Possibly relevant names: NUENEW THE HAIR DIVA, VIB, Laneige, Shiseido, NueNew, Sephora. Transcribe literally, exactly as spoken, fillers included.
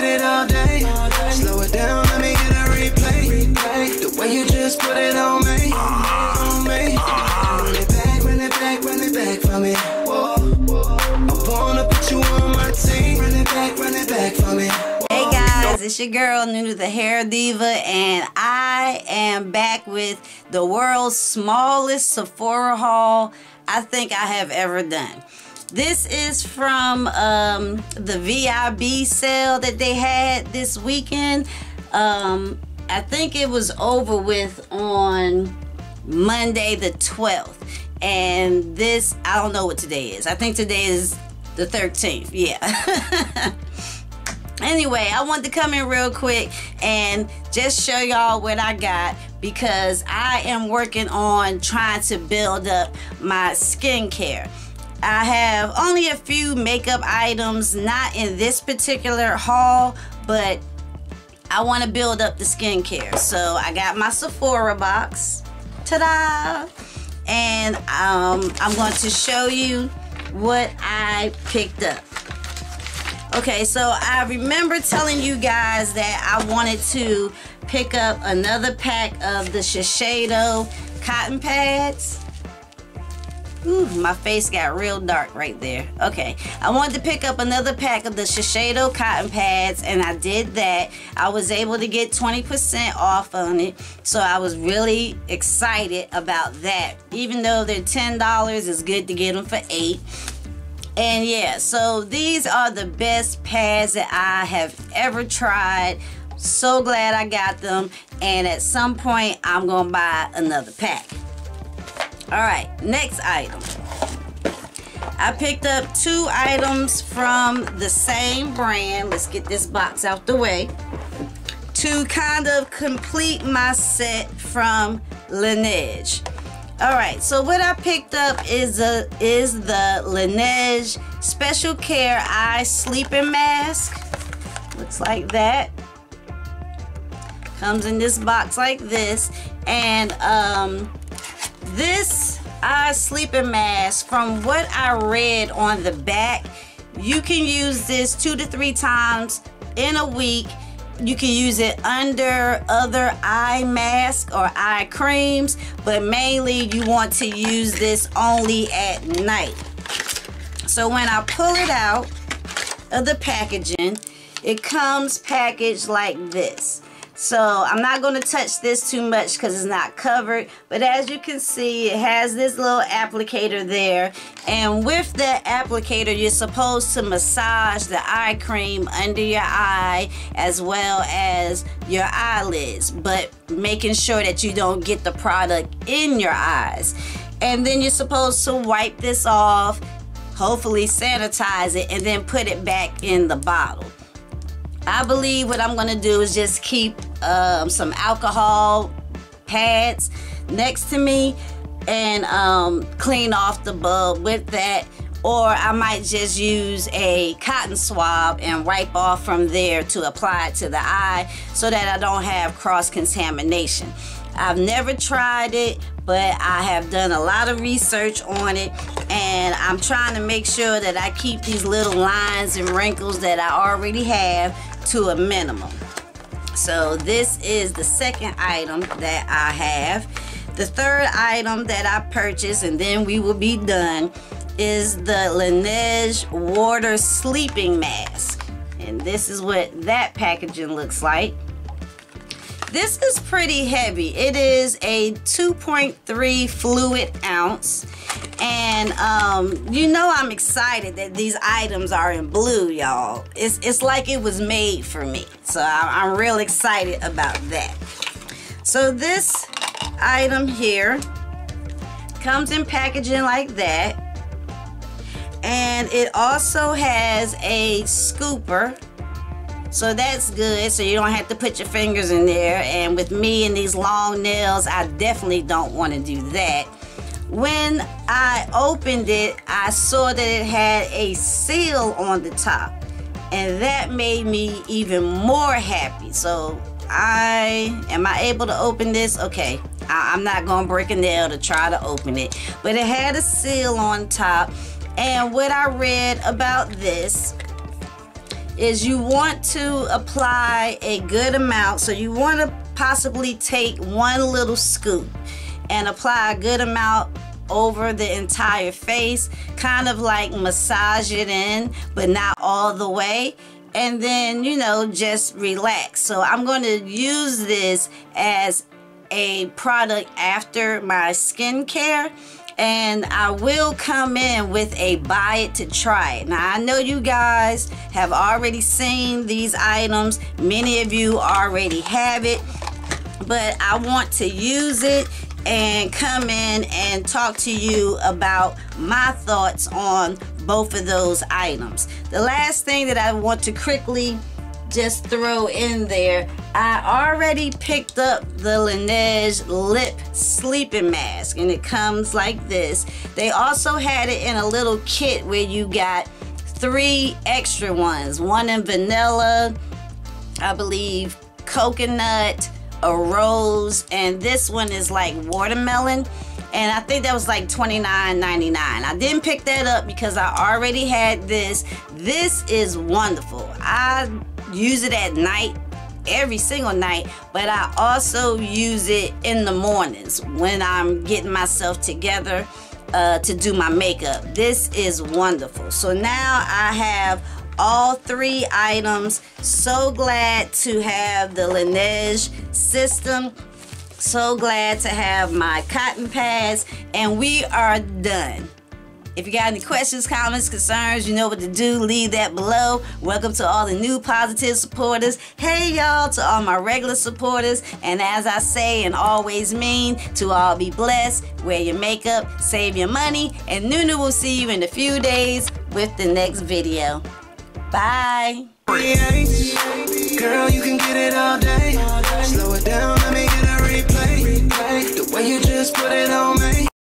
did it all day. Slow it down, let me get a replay. The way you just put it on me, on me. Run it back, run it back, run it back for me. Whoa, I wanna put you on my team. Run it back, run it back for me. Hey guys, it's your girl NueNew, the hair diva, and I am back with the world's smallest Sephora haul I think I have ever done. This is from um, the V I B sale that they had this weekend. Um, I think it was over with on Monday the twelfth. And this, I don't know what today is. I think today is the thirteenth. Yeah. Anyway, I wanted to come in real quick and just show y'all what I got, because I am working on trying to build up my skincare. I have only a few makeup items, not in this particular haul, but I want to build up the skincare. So I got my Sephora box, ta-da! And um, I'm going to show you what I picked up. Okay, so I remember telling you guys that I wanted to pick up another pack of the Shiseido cotton pads. Ooh, my face got real dark right there. Okay, I wanted to pick up another pack of the Shiseido cotton pads, and I did that. I was able to get twenty percent off on it, so I was really excited about that. Even though they're ten dollars, it's good to get them for eight. And yeah, so these are the best pads that I have ever tried. So glad I got them, and at some point, I'm gonna buy another pack. Alright, next item. I picked up two items from the same brand. Let's get this box out the way. To kind of complete my set from Laneige. Alright, so what I picked up is, a, is the Laneige Special Care Eye Sleeping Mask. Looks like that. Comes in this box like this. And, um... this eye sleeping mask, from what I read on the back, you can use this two to three times in a week. You can use it under other eye masks or eye creams, but mainly you want to use this only at night. So when I pull it out of the packaging, it comes packaged like this. So I'm not going to touch this too much because it's not covered. But as you can see, it has this little applicator there. And with the applicator, you're supposed to massage the eye cream under your eye as well as your eyelids, but making sure that you don't get the product in your eyes. And then you're supposed to wipe this off, hopefully sanitize it, and then put it back in the bottle. I believe what I'm gonna do is just keep um, some alcohol pads next to me and um, clean off the bulb with that, or I might just use a cotton swab and wipe off from there to apply it to the eye so that I don't have cross-contamination. I've never tried it, but I have done a lot of research on it, and I'm trying to make sure that I keep these little lines and wrinkles that I already have to a minimum. So this is the second item that I have. The third item that I purchased, and then we will be done, is the Laneige Water Sleeping Mask. And this is what that packaging looks like. This is pretty heavy. It is a two point three fluid ounce. And um, you know I'm excited that these items are in blue, y'all. It's, it's like it was made for me. So I'm, I'm real excited about that. So this item here comes in packaging like that. And it also has a scooper. So that's good, so you don't have to put your fingers in there. And with me and these long nails, I definitely don't want to do that. When I opened it, I saw that it had a seal on the top. And that made me even more happy. So I, am I able to open this? Okay, I, I'm not gonna break a nail to try to open it. But it had a seal on top. And what I read about this is you want to apply a good amount. So you want to possibly take one little scoop and apply a good amount over the entire face, kind of like massage it in, but not all the way. And then, you know, just relax. So I'm going to use this as a product after my skincare, and I will come in with a buy it to try it. Now I know you guys have already seen these items, many of you already have it, but I want to use it and come in and talk to you about my thoughts on both of those items. The last thing that I want to quickly just throw in there, I already picked up the Laneige lip sleeping mask, and it comes like this. They also had it in a little kit where you got three extra ones, one in vanilla, I believe coconut, a rose, and this one is like watermelon, and I think that was like twenty-nine ninety-nine. I didn't pick that up because I already had this. This is wonderful. I use it at night, every single night, but I also use it in the mornings when I'm getting myself together uh, to do my makeup. This is wonderful. So now I have all three items. So glad to have the Laneige system. So glad to have my cotton pads, and we are done. If you got any questions, comments, concerns, you know what to do. Leave that below. Welcome to all the new positive supporters. Hey y'all, to all my regular supporters. And as I say and always mean, to all be blessed, wear your makeup, save your money, and NueNew will see you in a few days with the next video. Bye. Girl, you can get it all day.